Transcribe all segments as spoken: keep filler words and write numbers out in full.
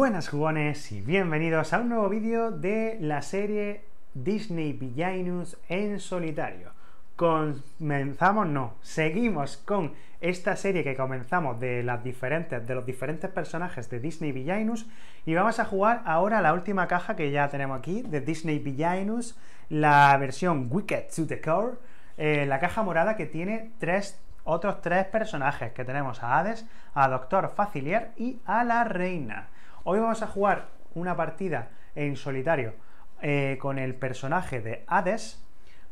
Buenas jugones y bienvenidos a un nuevo vídeo de la serie Disney Villainous en solitario. Comenzamos, no, seguimos con esta serie que comenzamos de, las diferentes, de los diferentes personajes de Disney Villainous y vamos a jugar ahora la última caja que ya tenemos aquí de Disney Villainous, la versión Wicked to the Core, eh, la caja morada que tiene tres otros tres personajes que tenemos: a Hades, a Doctor Facilier y a la Reina. Hoy vamos a jugar una partida en solitario eh, con el personaje de Hades,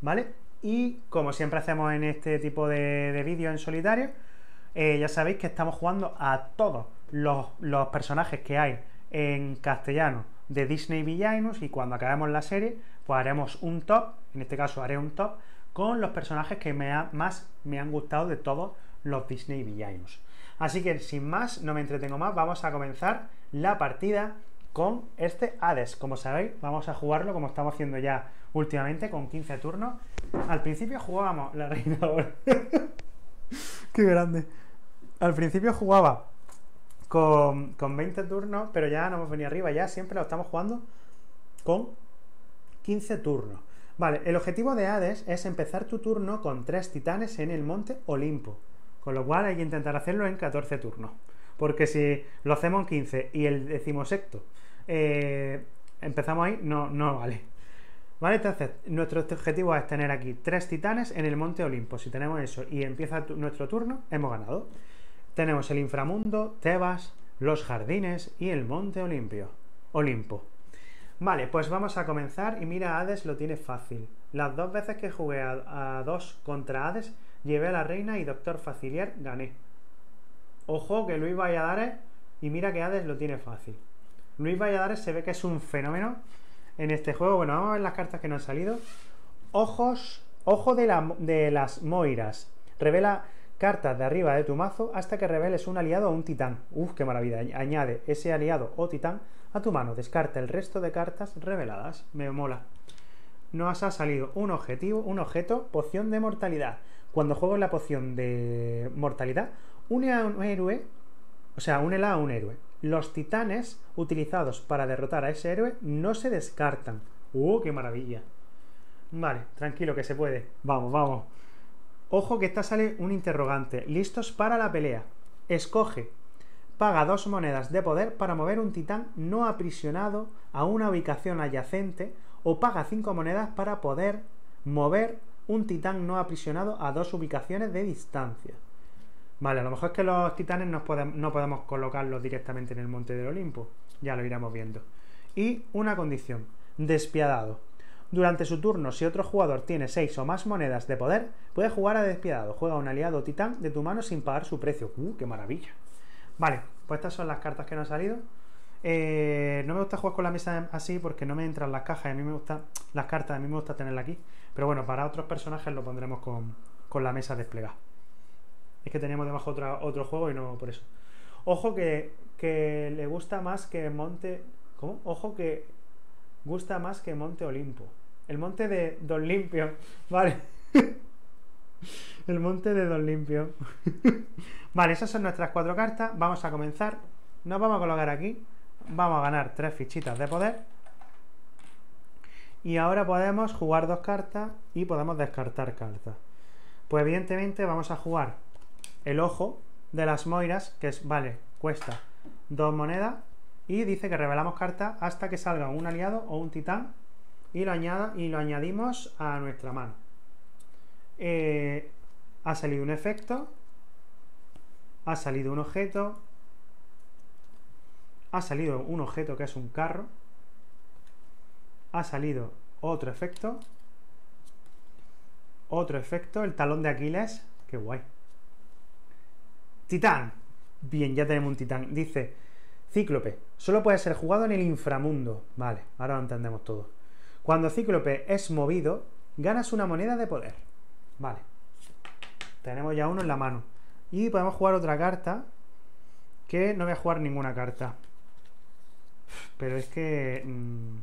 ¿vale? Y como siempre hacemos en este tipo de, de vídeos en solitario, eh, ya sabéis que estamos jugando a todos los, los personajes que hay en castellano de Disney Villainous, y cuando acabemos la serie pues haremos un top, en este caso haré un top con los personajes que me ha, más me han gustado de todos los Disney Villainous. Así que sin más, no me entretengo más, vamos a comenzar la partida con este Hades. Como sabéis, vamos a jugarlo como estamos haciendo ya últimamente, con quince turnos. Al principio jugábamos la reina ahora. ¡Qué grande! Al principio jugaba con, con veinte turnos, pero ya no hemos venido arriba, ya siempre lo estamos jugando con quince turnos. Vale, el objetivo de Hades es empezar tu turno con tres titanes en el Monte Olimpo, con lo cual hay que intentar hacerlo en catorce turnos, porque si lo hacemos en quince y el decimosexto eh, empezamos ahí, no, no vale. Vale, entonces nuestro objetivo es tener aquí tres titanes en el Monte Olimpo. Si tenemos eso y empieza tu, nuestro turno, hemos ganado. Tenemos el Inframundo, Tebas, los Jardines y el Monte Olimpio, Olimpo. Vale, pues vamos a comenzar y mira, Hades lo tiene fácil. Las dos veces que jugué a, a dos contra Hades, llevé a la Reina y Doctor Facilier, gané. Ojo que Luis Valladares, y mira que Hades lo tiene fácil. Luis Valladares se ve que es un fenómeno en este juego. Bueno, vamos a ver las cartas que nos han salido. Ojos, Ojo de, la, de las Moiras. Revela cartas de arriba de tu mazo hasta que reveles un aliado o un titán. Uf, qué maravilla. Añade ese aliado o titán a tu mano, descarta el resto de cartas reveladas. Me mola. Nos ha salido un objetivo, un objeto, Poción de mortalidad. Cuando juegas la Poción de mortalidad, une a un héroe, o sea, únela a un héroe. Los titanes utilizados para derrotar a ese héroe no se descartan. ¡Uh, qué maravilla! Vale, tranquilo que se puede. Vamos, vamos. Ojo que esta sale un interrogante. Listos para la pelea. Escoge. Paga dos monedas de poder para mover un titán no aprisionado a una ubicación adyacente, o paga cinco monedas para poder mover un titán no aprisionado a dos ubicaciones de distancia. Vale, a lo mejor es que los titanes no podemos, no podemos colocarlos directamente en el Monte del Olimpo. Ya lo iremos viendo. Y una condición. Despiadado. Durante su turno, si otro jugador tiene seis o más monedas de poder, puede jugar a Despiadado. Juega un aliado titán de tu mano sin pagar su precio. ¡Uh, qué maravilla! Vale, pues estas son las cartas que nos han salido. Eh, no me gusta jugar con la mesa así porque no me entran las cajas. A mí me gustan las cartas, a mí me gusta tenerlas aquí. Pero bueno, para otros personajes lo pondremos con, con la mesa desplegada. Es que teníamos debajo otro, otro juego y no por eso. Ojo que, que le gusta más que Monte... ¿Cómo? Ojo que gusta más que Monte Olimpo. El Monte de Don Limpio. Vale. El Monte de Don Limpio. Vale, esas son nuestras cuatro cartas. Vamos a comenzar. Nos vamos a colocar aquí. Vamos a ganar tres fichitas de poder. Y ahora podemos jugar dos cartas y podemos descartar cartas. Pues evidentemente vamos a jugar el Ojo de las Moiras, que es, vale, cuesta dos monedas y dice que revelamos cartas hasta que salga un aliado o un titán y lo, añada, y lo añadimos a nuestra mano. Eh, ha salido un efecto, ha salido un objeto, ha salido un objeto que es un carro, ha salido otro efecto, otro efecto, el Talón de Aquiles, qué guay. Titán, bien, ya tenemos un titán. Dice, Cíclope, solo puede ser jugado en el Inframundo. Vale, ahora lo entendemos todo. Cuando Cíclope es movido, ganas una moneda de poder. Vale, tenemos ya uno en la mano. Y podemos jugar otra carta, que no voy a jugar ninguna carta. Pero es que... Mmm...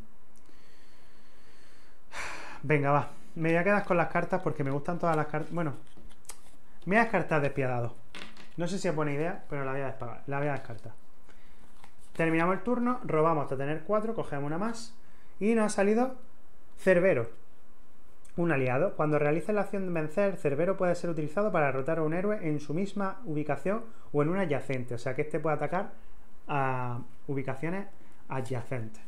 Venga, va. Me voy a quedar con las cartas porque me gustan todas las cartas. Bueno, me voy a descartar Despiadado. No sé si es buena idea, pero la voy a, la voy a descartar. Terminamos el turno, robamos hasta tener cuatro, cogemos una más y nos ha salido Cerbero, un aliado. Cuando realice la acción de vencer, Cerbero puede ser utilizado para derrotar a un héroe en su misma ubicación o en una adyacente, o sea que este puede atacar a ubicaciones adyacentes.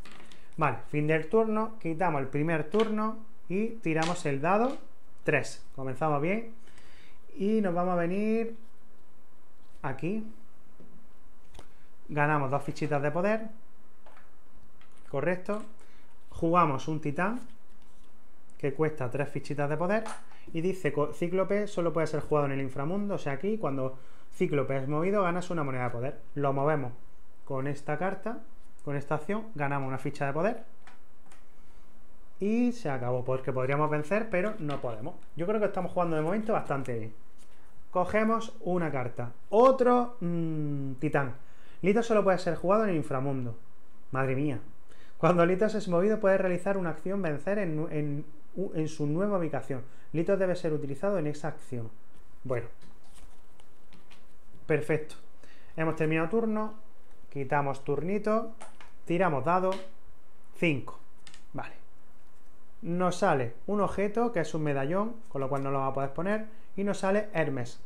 Vale, fin del turno, quitamos el primer turno y tiramos el dado tres. Comenzamos bien y nos vamos a venir aquí. Ganamos dos fichitas de poder, correcto. Jugamos un titán que cuesta tres fichitas de poder y dice Cíclope solo puede ser jugado en el inframundo, o sea aquí cuando Cíclope es movido ganas una moneda de poder. Lo movemos con esta carta, con esta acción ganamos una ficha de poder y se acabó, porque podríamos vencer pero no podemos. Yo creo que estamos jugando de momento bastante bien. Cogemos una carta, otro mmm, titán. Lito solo puede ser jugado en el inframundo. Madre mía. Cuando Lito es movido puede realizar una acción vencer en, en, en su nueva ubicación. Lito debe ser utilizado en esa acción. Bueno. Perfecto. Hemos terminado turno. Quitamos turnito. Tiramos dado. cinco. Vale. Nos sale un objeto que es un medallón, con lo cual no lo vamos a poder poner. Y nos sale Hermes.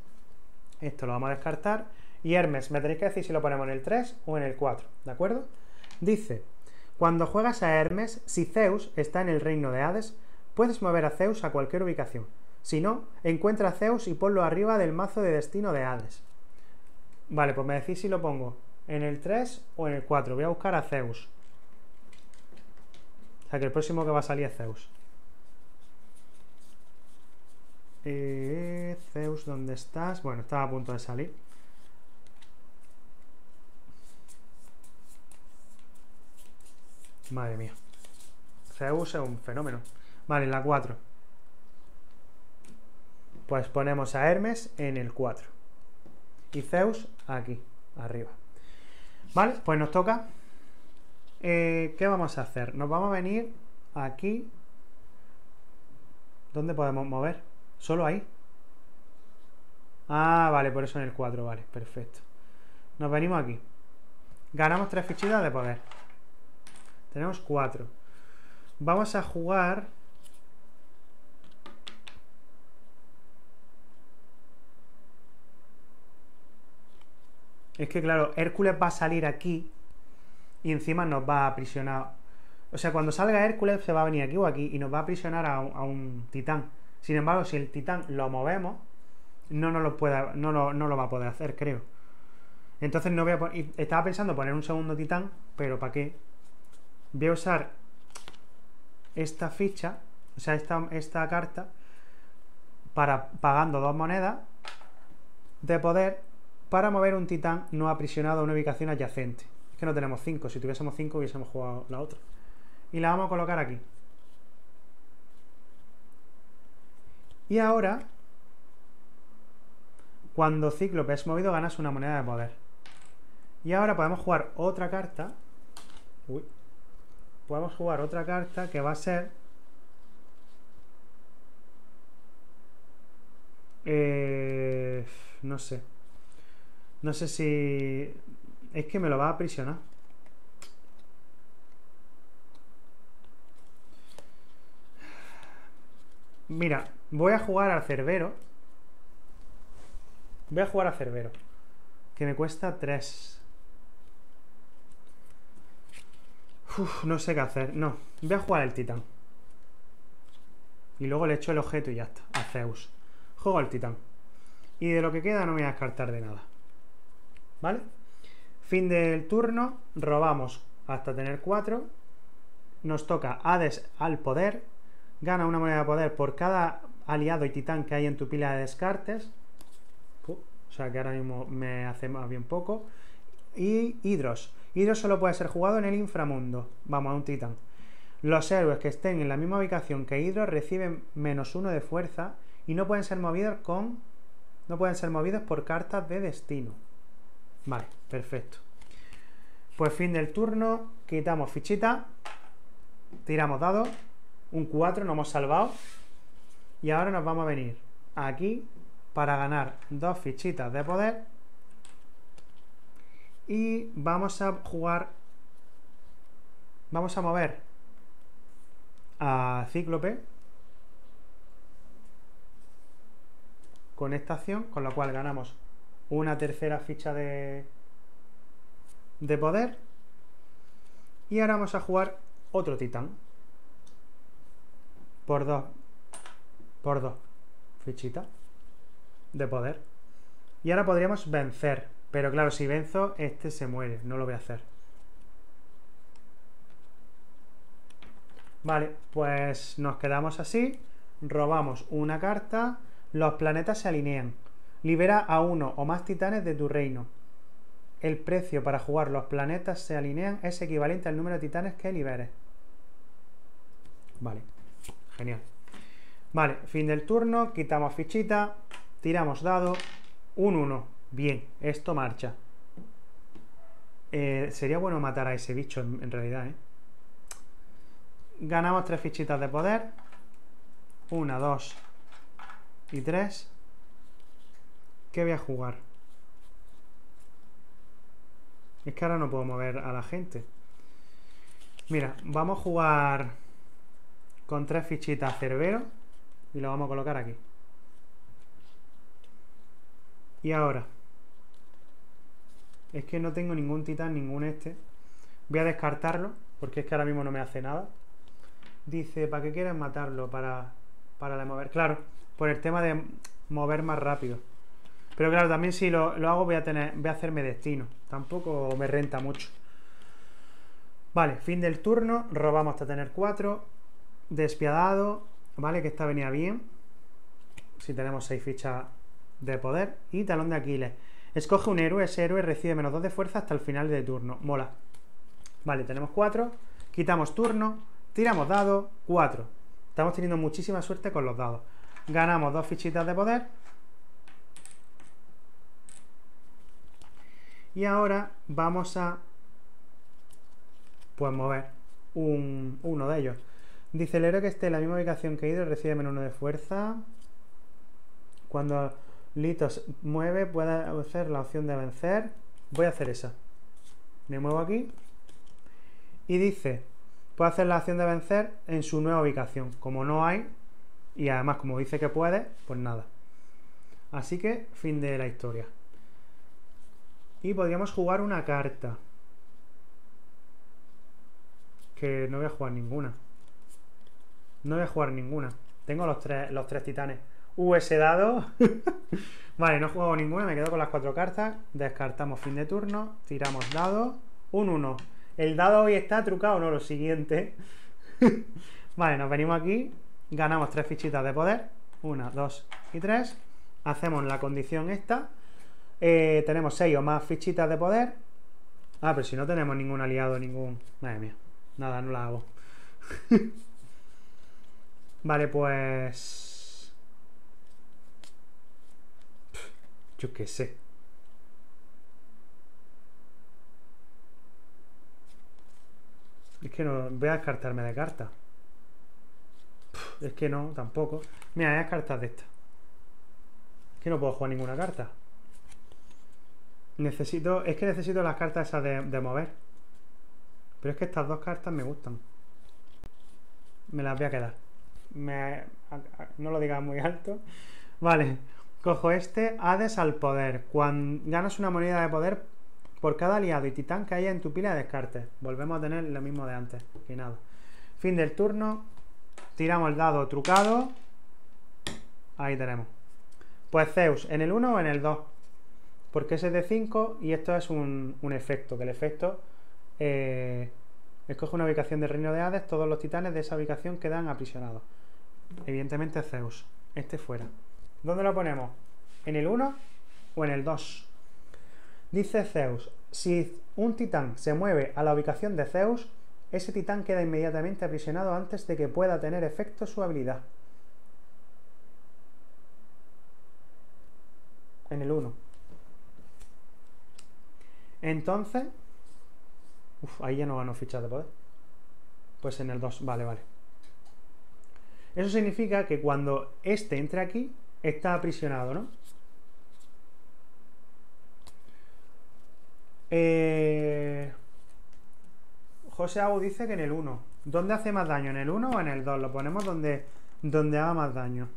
Esto lo vamos a descartar. Y Hermes, me tenéis que decir si lo ponemos en el tres o en el cuatro, ¿de acuerdo? Dice, cuando juegas a Hermes, si Zeus está en el reino de Hades, puedes mover a Zeus a cualquier ubicación. Si no, encuentra a Zeus y ponlo arriba del mazo de destino de Hades. Vale, pues me decís si lo pongo en el tres o en el cuatro. Voy a buscar a Zeus. O sea que el próximo que va a salir es Zeus. Eh, Zeus, ¿dónde estás? Bueno, estaba a punto de salir. Madre mía. Zeus es un fenómeno. Vale, en la cuatro. Pues ponemos a Hermes en el cuatro. Y Zeus aquí, arriba. Vale, pues nos toca. Eh, ¿Qué vamos a hacer? Nos vamos a venir aquí. ¿Dónde podemos mover? ¿Solo ahí? Ah, vale, por eso en el cuatro, vale, perfecto. Nos venimos aquí. Ganamos tres fichitas de poder. Tenemos cuatro. Vamos a jugar. Es que claro, Hércules va a salir aquí y encima nos va a aprisionar. O sea, cuando salga Hércules se va a venir aquí o aquí y nos va a aprisionar a un, a un titán. Sin embargo, si el titán lo movemos, no, nos lo, puede, no, lo, no lo va a poder hacer, creo. Entonces no voy a poner... Estaba pensando poner un segundo titán, pero ¿para qué? Voy a usar esta ficha, o sea, esta, esta carta, para pagando dos monedas de poder para mover un titán no aprisionado a una ubicación adyacente. Es que no tenemos cinco, si tuviésemos cinco hubiésemos jugado la otra. Y la vamos a colocar aquí. Y ahora, cuando Cíclope es movido ganas una moneda de poder. Y ahora podemos jugar otra carta. Uy. Podemos jugar otra carta que va a ser eh, no sé no sé si es que me lo va a aprisionar. Mira, voy a jugar a Cerbero voy a jugar a Cerbero que me cuesta tres. Uf, no sé qué hacer, no, voy a jugar el titán y luego le echo el objeto y ya está, a Zeus juego el titán y de lo que queda no me voy a descartar de nada. ¿Vale? Fin del turno, robamos hasta tener cuatro, nos toca Hades al poder, gana una moneda de poder por cada aliado y titán que hay en tu pila de descartes. Uf, o sea que ahora mismo me hace más bien poco. Y Hidros. Hidros solo puede ser jugado en el inframundo. Vamos a un titán. Los héroes que estén en la misma ubicación que Hidros reciben menos uno de fuerza y no pueden ser movidos con. No pueden ser movidos por cartas de destino. Vale, perfecto. Pues fin del turno. Quitamos fichita. Tiramos dado. Un cuatro, nos hemos salvado. Y ahora nos vamos a venir aquí para ganar dos fichitas de poder. y vamos a jugar, vamos a mover a Cíclope con esta acción, con la cual ganamos una tercera ficha de, de poder, y ahora vamos a jugar otro titán por dos, por dos fichitas de poder, y ahora podríamos vencer, pero claro, si venzo, este se muere, no lo voy a hacer. Vale, pues nos quedamos así, robamos una carta, los planetas se alinean, libera a uno o más titanes de tu reino, el precio para jugar los planetas se alinean es equivalente al número de titanes que liberes. Vale, genial. Vale, fin del turno, quitamos fichita, tiramos dado, un uno, bien, esto marcha. Eh, sería bueno matar a ese bicho en, en realidad, ¿eh? Ganamos tres fichitas de poder. Una, dos y tres. ¿Qué voy a jugar? Es que ahora no puedo mover a la gente. Mira, vamos a jugar con tres fichitas Cerbero y lo vamos a colocar aquí. Y ahora, es que no tengo ningún titán, ningún este. Voy a descartarlo, porque es que ahora mismo no me hace nada. Dice, ¿para qué quieres matarlo? Para, para la mover. Claro, por el tema de mover más rápido. Pero claro, también si lo, lo hago voy a tener, voy a hacerme destino. Tampoco me renta mucho. Vale, fin del turno. Robamos hasta tener cuatro. Despiadado. Vale, que esta venía bien. Si tenemos seis fichas de poder. Y talón de Aquiles. Escoge un héroe. Ese héroe recibe menos dos de fuerza hasta el final de turno. Mola. Vale, tenemos cuatro. Quitamos turno. Tiramos dado, cuatro. Estamos teniendo muchísima suerte con los dados. Ganamos dos fichitas de poder. Y ahora vamos a, pues, mover un, uno de ellos. Dice, el héroe que esté en la misma ubicación que Hidra recibe menos uno de fuerza. Cuando Lito mueve, puede hacer la opción de vencer. Voy a hacer esa. Me muevo aquí. Y dice, puede hacer la acción de vencer en su nueva ubicación. Como no hay, y además como dice que puede, pues nada. Así que fin de la historia. Y podríamos jugar una carta, que no voy a jugar ninguna. No voy a jugar ninguna. Tengo los tres, los tres titanes. Uh, ese dado. Vale, no juego ninguna, me quedo con las cuatro cartas. Descartamos fin de turno. Tiramos dado. Un uno. El dado hoy está trucado, no, lo siguiente. Vale, nos venimos aquí. Ganamos tres fichitas de poder. Una, dos y tres. Hacemos la condición esta. Eh, tenemos seis o más fichitas de poder. Ah, pero si no tenemos ningún aliado, ningún... Madre mía. Nada, no la hago. Vale, pues... Yo qué sé. Es que no... Voy a descartarme de carta. Es que no, tampoco. Mira, hay cartas de esta. Es que no puedo jugar ninguna carta. Necesito... Es que necesito las cartas esas de, de mover. Pero es que estas dos cartas me gustan. Me las voy a quedar. Me, a, a, no lo digas muy alto. Vale. Cojo este. Hades al poder. Cuando ganas una moneda de poder por cada aliado y titán que haya en tu pila de descartes. Volvemos a tener lo mismo de antes. Que nada. Fin del turno. Tiramos el dado trucado. Ahí tenemos. Pues Zeus. ¿En el uno o en el dos? Porque ese es de cinco y esto es un, un efecto. Que el efecto... Eh, escoge una ubicación del reino de Hades. Todos los titanes de esa ubicación quedan aprisionados. Evidentemente Zeus. Este fuera. ¿Dónde lo ponemos? ¿En el uno o en el dos? Dice Zeus, si un titán se mueve a la ubicación de Zeus, ese titán queda inmediatamente aprisionado antes de que pueda tener efecto su habilidad. En el uno. Entonces... Uf, ahí ya no gano fichas de poder. Pues en el dos, vale, vale. Eso significa que cuando este entre aquí, está aprisionado, ¿no? Eh... José Agu dice que en el uno. ¿Dónde hace más daño? ¿En el uno o en el dos? Lo ponemos donde, donde haga más daño.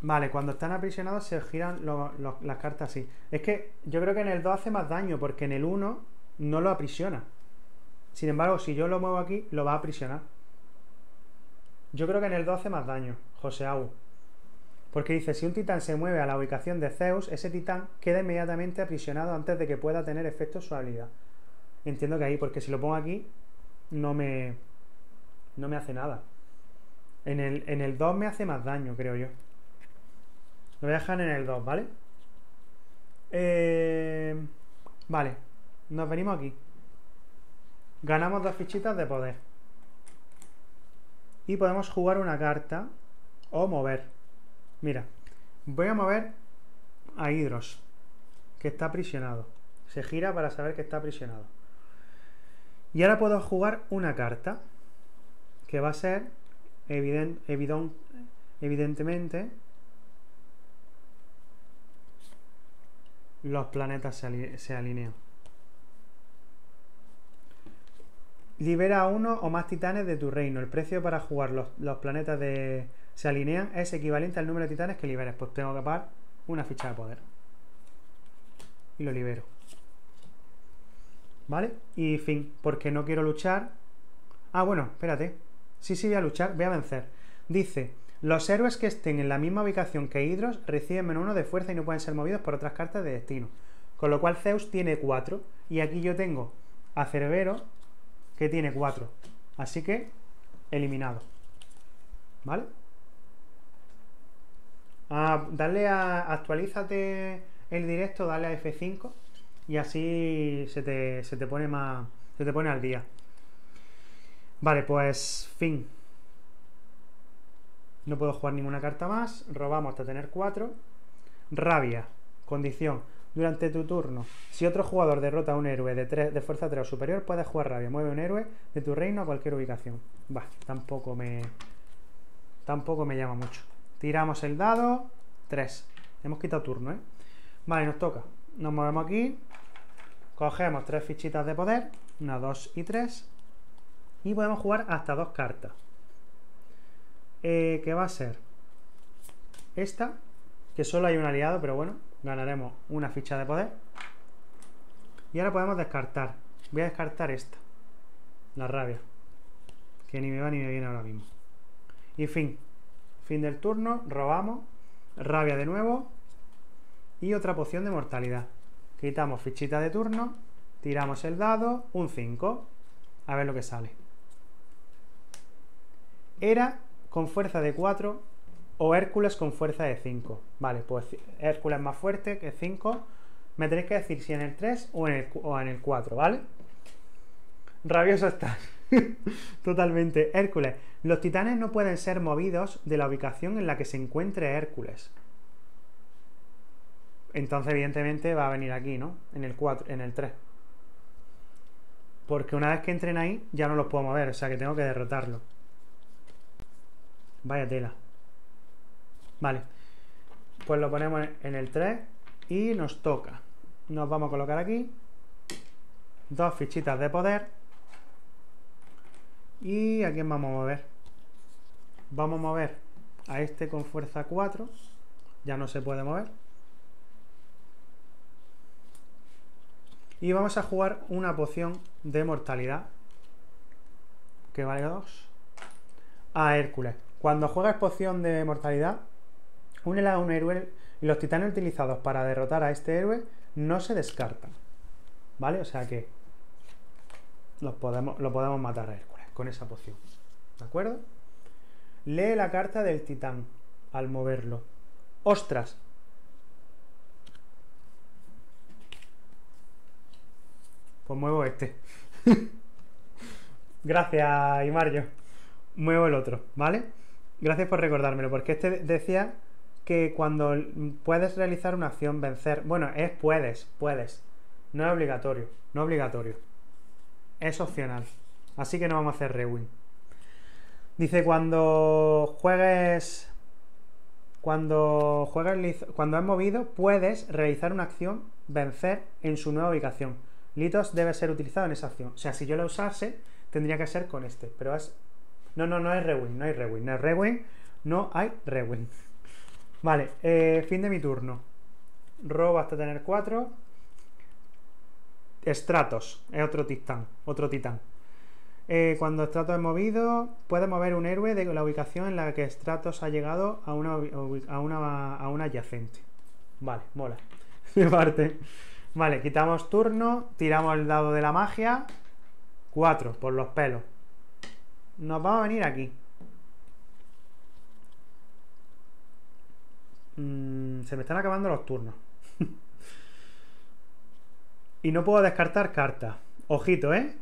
Vale, cuando están aprisionados se giran lo, lo, las cartas así. Es que yo creo que en el dos hace más daño, porque en el uno no lo aprisiona. Sin embargo, si yo lo muevo aquí, lo va a aprisionar. Yo creo que en el dos hace más daño, José Agu. Porque dice, si un titán se mueve a la ubicación de Zeus, ese titán queda inmediatamente aprisionado antes de que pueda tener efecto su habilidad. Entiendo que ahí, porque si lo pongo aquí, no me, no me hace nada. En el, en el dos me hace más daño, creo yo. Lo voy a dejar en el dos, ¿vale? Eh, vale, nos venimos aquí. Ganamos dos fichitas de poder. Y podemos jugar una carta o mover. Mira, voy a mover a Hidros, que está aprisionado. Se gira para saber que está aprisionado. Y ahora puedo jugar una carta, que va a ser evident, evident, evidentemente... Los planetas se alinean. Libera a uno o más titanes de tu reino. El precio para jugar los, los planetas de, se alinean es equivalente al número de titanes que liberes. Pues tengo que pagar una ficha de poder. Y lo libero. ¿Vale? Y fin. Porque no quiero luchar. Ah, bueno, espérate. Sí, sí, voy a luchar. Voy a vencer. Dice... Los héroes que estén en la misma ubicación que Hidros reciben menos uno de fuerza y no pueden ser movidos por otras cartas de destino. Con lo cual Zeus tiene cuatro. Y aquí yo tengo a Cerbero, que tiene cuatro. Así que, eliminado. ¿Vale? Ah, dale a... Actualízate el directo, dale a F cinco. Y así se te, se te pone más... Se te pone al día. Vale, pues... Fin. No puedo jugar ninguna carta más. Robamos hasta tener cuatro. Rabia. Condición. Durante tu turno, si otro jugador derrota a un héroe de, tres, de fuerza tres o superior, puedes jugar rabia. Mueve un héroe de tu reino a cualquier ubicación. Va, tampoco me... Tampoco me llama mucho. Tiramos el dado. tres. Hemos quitado turno, ¿eh? Vale, nos toca. Nos movemos aquí. Cogemos tres fichitas de poder. Una, dos y tres. Y podemos jugar hasta dos cartas. Eh, que va a ser esta, que solo hay un aliado, pero bueno, ganaremos una ficha de poder. Y ahora podemos descartar. Voy a descartar esta, la rabia, que ni me va ni me viene ahora mismo. Y fin, fin del turno, robamos, rabia de nuevo y otra poción de mortalidad. Quitamos fichita de turno, tiramos el dado, un cinco, a ver lo que sale. Era... con fuerza de cuatro o Hércules con fuerza de cinco. Vale, pues Hércules más fuerte que cinco. Me tenéis que decir si en el tres o en el, o en el cuatro, ¿vale? Rabioso estás. Totalmente. Hércules. Los titanes no pueden ser movidos de la ubicación en la que se encuentre Hércules. Entonces, evidentemente, va a venir aquí, ¿no? En el cuatro, en el tres. Porque una vez que entren ahí, ya no los puedo mover. O sea que tengo que derrotarlo. Vaya tela. Vale. Pues lo ponemos en el tres. Y nos toca. Nos vamos a colocar aquí. Dos fichitas de poder. ¿Y a quién vamos a mover? Vamos a mover a este con fuerza cuatro. Ya no se puede mover. Y vamos a jugar una poción de mortalidad. Que vale dos. A Hércules. Cuando juegas poción de mortalidad, únela a un héroe y los titanes utilizados para derrotar a este héroe no se descartan. ¿Vale? O sea que los podemos, lo podemos matar a Hércules con esa poción. ¿De acuerdo? Lee la carta del titán al moverlo. ¡Ostras! Pues muevo este. Gracias, Imario. Muevo el otro, ¿vale? Gracias por recordármelo, porque este decía que cuando puedes realizar una acción, vencer... Bueno, es puedes, puedes. No es obligatorio, no es obligatorio. Es opcional. Así que no vamos a hacer rewind. Dice, cuando juegues Cuando juegas, cuando has movido, puedes realizar una acción, vencer en su nueva ubicación. Litos debe ser utilizado en esa acción. O sea, si yo lo usase, tendría que ser con este. Pero es... No, no, no hay rewind, no hay rewind, no hay rewind, no hay rewind. Vale, eh, fin de mi turno. Robo hasta tener cuatro. Stratos, es otro titán, otro titán. Eh, cuando Stratos es movido, puede mover un héroe de la ubicación en la que Stratos ha llegado a una, a una, a una adyacente. Vale, mola. De parte. Vale, quitamos turno, tiramos el dado de la magia. cuatro, por los pelos. Nos vamos a venir aquí. Mm, se me están acabando los turnos. Y no puedo descartar cartas. Ojito, ¿eh?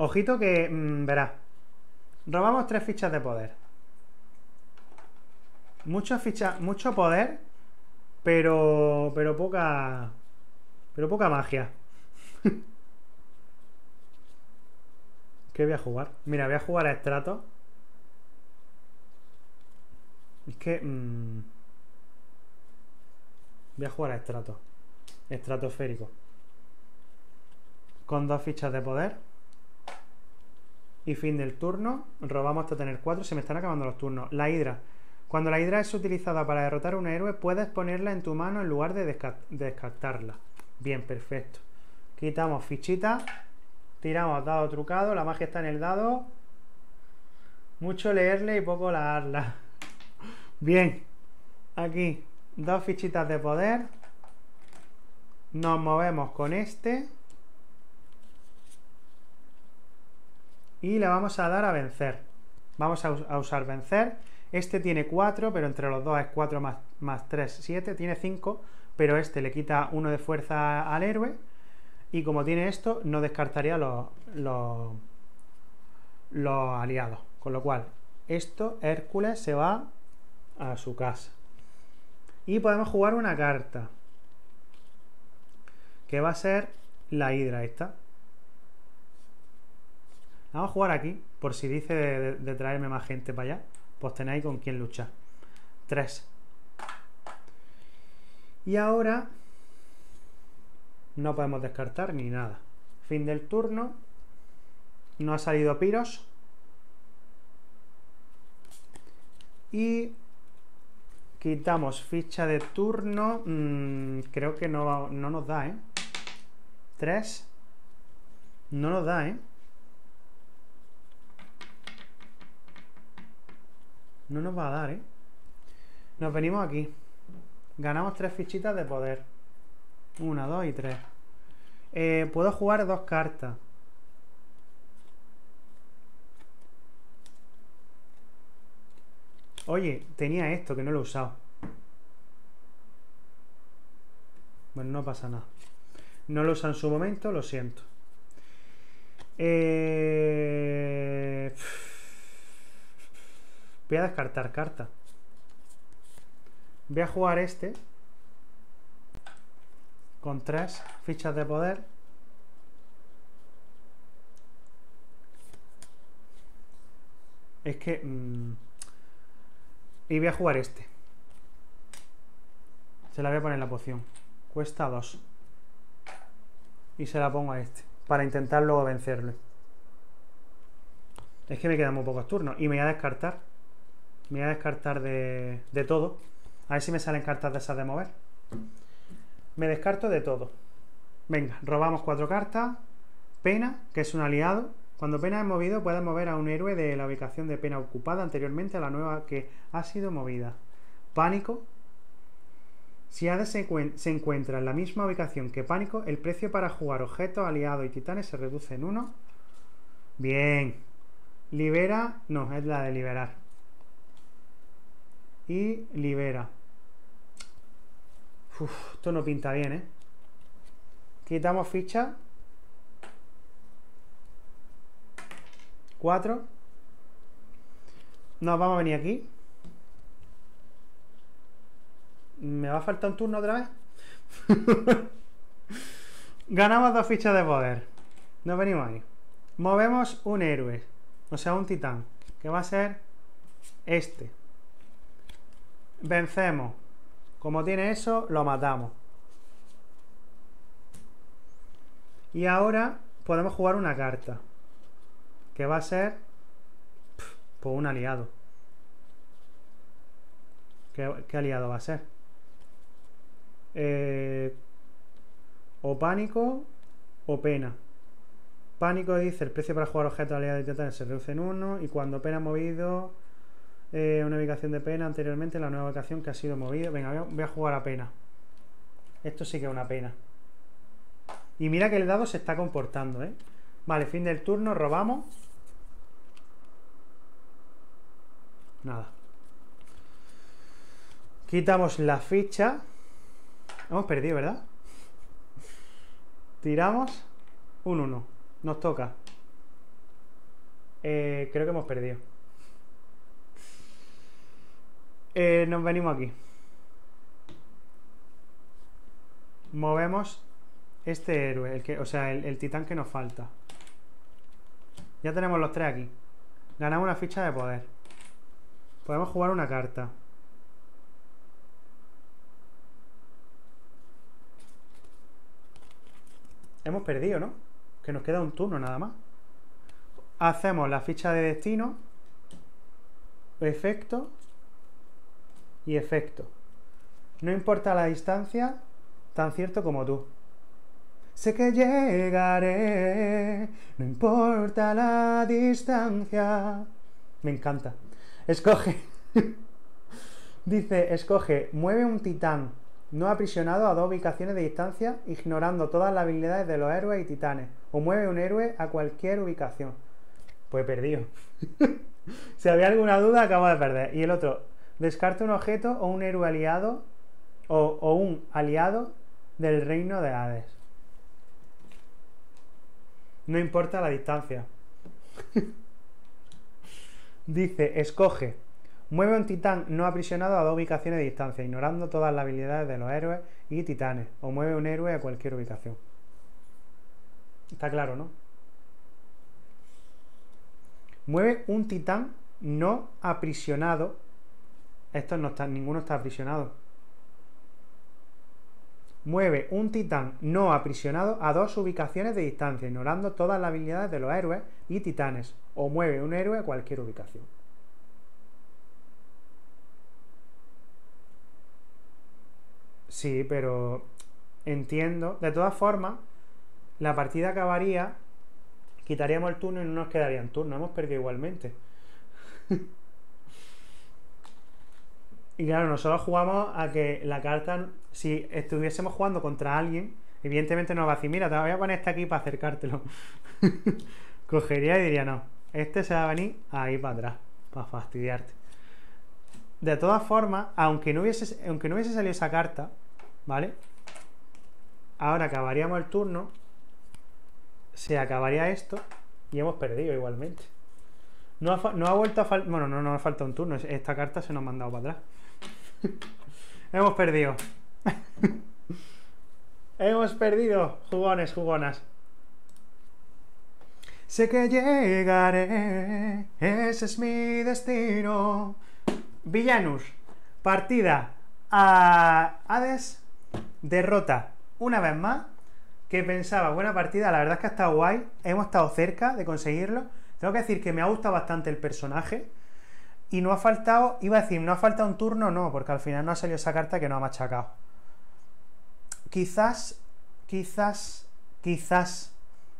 Ojito que, mmm, verás, robamos tres fichas de poder. Muchas fichas, mucho poder, pero pero poca pero poca magia. ¿Qué voy a jugar? Mira, voy a jugar a Stratos. Es que mmm, voy a jugar a Stratos, estratosférico, con dos fichas de poder. Y fin del turno, robamos hasta tener cuatro. Se me están acabando los turnos. La Hidra. Cuando la Hidra es utilizada para derrotar a un héroe, puedes ponerla en tu mano en lugar de descartarla. Bien, perfecto. Quitamos fichita. Tiramos dado trucado. La magia está en el dado. Mucho leerle y poco laarla. Bien. Aquí, dos fichitas de poder. Nos movemos con este. Y le vamos a dar a vencer. Vamos a, us a usar vencer. Este tiene cuatro, pero entre los dos es cuatro más, más tres, siete. Tiene cinco, pero este le quita uno de fuerza al héroe. Y como tiene esto, no descartaría los, los, los aliados. Con lo cual, esto, Hércules, se va a su casa. Y podemos jugar una carta, que va a ser la Hidra esta. Vamos a jugar aquí, por si dice de, de, de traerme más gente para allá, pues tenéis con quién luchar. Tres. Y ahora no podemos descartar ni nada. Fin del turno. No ha salido Piros. Y quitamos ficha de turno. Mm, creo que no, no nos da, ¿eh? Tres. No nos da, ¿eh? No nos va a dar, ¿eh? Nos venimos aquí. Ganamos tres fichitas de poder. Una, dos y tres. Eh, puedo jugar dos cartas. Oye, tenía esto que no lo he usado. Bueno, no pasa nada. No lo he usado en su momento, lo siento. Eh... Voy a descartar carta. Voy a jugar este con tres fichas de poder. Es que... Mmm, y voy a jugar este. Se la voy a poner en la poción. Cuesta dos. Y se la pongo a este, para intentar luego vencerle. Es que me quedan muy pocos turnos. Y me voy a descartar. Me voy a descartar de, de todo. A ver si me salen cartas de esas de mover. Me descarto de todo. Venga, robamos cuatro cartas. Pena, que es un aliado. Cuando Pena es movido, puedes mover a un héroe de la ubicación de Pena ocupada anteriormente a la nueva que ha sido movida. Pánico. Si Hades se, se encuentra en la misma ubicación que Pánico, el precio para jugar objetos, aliados y titanes se reduce en uno. Bien. Libera. No, es la de liberar. Y libera. Uf, esto no pinta bien, ¿eh? Quitamos ficha. Cuatro. Nos vamos a venir aquí. ¿Me va a faltar un turno otra vez? Ganamos dos fichas de poder. Nos venimos ahí. Movemos un héroe. O sea, un titán. Que va a ser este. Vencemos. Como tiene eso, lo matamos. Y ahora podemos jugar una carta, que va a ser pues un aliado. ¿Qué, qué aliado va a ser? Eh, o pánico o pena. Pánico dice: el precio para jugar objetos aliados y titanes se reduce en uno, y cuando pena ha movido eh, una ubicación de pena anteriormente, la nueva ubicación que ha sido movida. Venga, voy a, voy a jugar a pena. Esto sí que es una pena. Y mira que el dado se está comportando, ¿eh? Vale, fin del turno, robamos. Nada. Quitamos la ficha. Hemos perdido, ¿verdad? Tiramos un uno. Nos toca. Eh, creo que hemos perdido. Eh, nos venimos aquí. Movemos este héroe, el que, o sea, el, el titán que nos falta. Ya tenemos los tres aquí. Ganamos una ficha de poder. Podemos jugar una carta. Hemos perdido, ¿no? Que nos queda un turno nada más. Hacemos la ficha de destino. Efecto. Y efecto. No importa la distancia, tan cierto como tú. Sé que llegaré, no importa la distancia. Me encanta. Escoge. Dice, escoge, mueve un titán no aprisionado a dos ubicaciones de distancia, ignorando todas las habilidades de los héroes y titanes. O mueve un héroe a cualquier ubicación. Pues perdido. Si había alguna duda, acabo de perder. Y el otro, descarta un objeto o un héroe aliado o, o un aliado del reino de Hades. No importa la distancia. Dice, escoge, mueve un titán no aprisionado a dos ubicaciones de distancia, ignorando todas las habilidades de los héroes y titanes, o mueve un héroe a cualquier ubicación. Está claro, ¿no? Mueve un titán no aprisionado. Esto no está, ninguno está aprisionado. Mueve un titán no aprisionado a dos ubicaciones de distancia, ignorando todas las habilidades de los héroes y titanes, o mueve un héroe a cualquier ubicación. Sí, pero entiendo. De todas formas, la partida acabaría, quitaríamos el turno y no nos quedarían turnos. Hemos perdido igualmente. Y claro, nosotros jugamos a que la carta, si estuviésemos jugando contra alguien, evidentemente nos va a decir, mira, te voy a poner este aquí para acercártelo. Cogería y diría, no, este se va a venir ahí para atrás, para fastidiarte. De todas formas, aunque no hubiese, aunque no hubiese salido esa carta, ¿vale? Ahora acabaríamos el turno, se acabaría esto y hemos perdido igualmente. No ha, no ha vuelto a faltar, bueno, no nos ha faltado un turno, esta carta se nos ha mandado para atrás. Hemos perdido. Hemos perdido, jugones, jugonas. Sé que llegaré, ese es mi destino. Villainous, partida a Hades, derrota una vez más. Que pensaba, buena partida, la verdad es que ha estado guay, hemos estado cerca de conseguirlo. Tengo que decir que me ha gustado bastante el personaje. Y no ha faltado, iba a decir, no ha faltado un turno, no, porque al final no ha salido esa carta que nos ha machacado. Quizás, quizás, quizás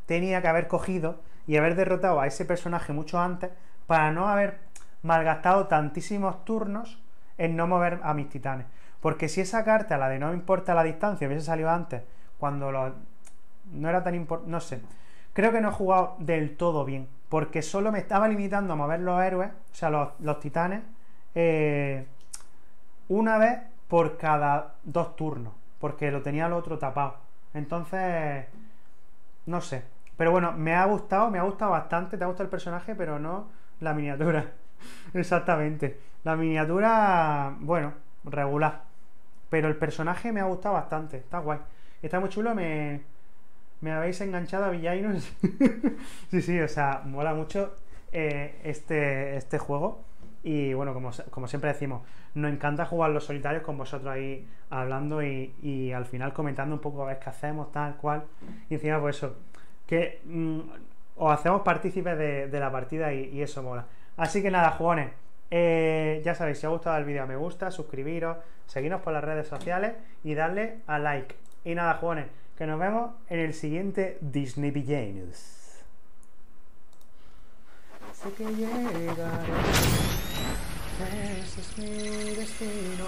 tenía que haber cogido y haber derrotado a ese personaje mucho antes para no haber malgastado tantísimos turnos en no mover a mis titanes. Porque si esa carta, la de no importa la distancia, hubiese salido antes, cuando lo, no era tan importante, no sé. Creo que no he jugado del todo bien, porque solo me estaba limitando a mover los héroes, o sea, los, los titanes, eh, una vez por cada dos turnos, porque lo tenía el otro tapado. Entonces, no sé. Pero bueno, me ha gustado, me ha gustado bastante. Te ha gustado el personaje, pero no la miniatura. Exactamente. La miniatura, bueno, regular. Pero el personaje me ha gustado bastante. Está guay. Está muy chulo, me, me habéis enganchado a Villainous. Sí, sí, o sea, mola mucho eh, este, este juego. Y bueno, como, como siempre decimos, nos encanta jugar los solitarios con vosotros ahí hablando y, y al final comentando un poco a ver qué hacemos, tal cual. Y encima, pues eso, que mmm, os hacemos partícipes de, de la partida y, y eso mola. Así que nada, jugones, eh, ya sabéis, si os ha gustado el vídeo, me gusta, suscribiros, seguidnos por las redes sociales y darle a like. Y nada, jugones, que nos vemos en el siguiente Disney Villainous. Sé que llegaré, ese es mi destino.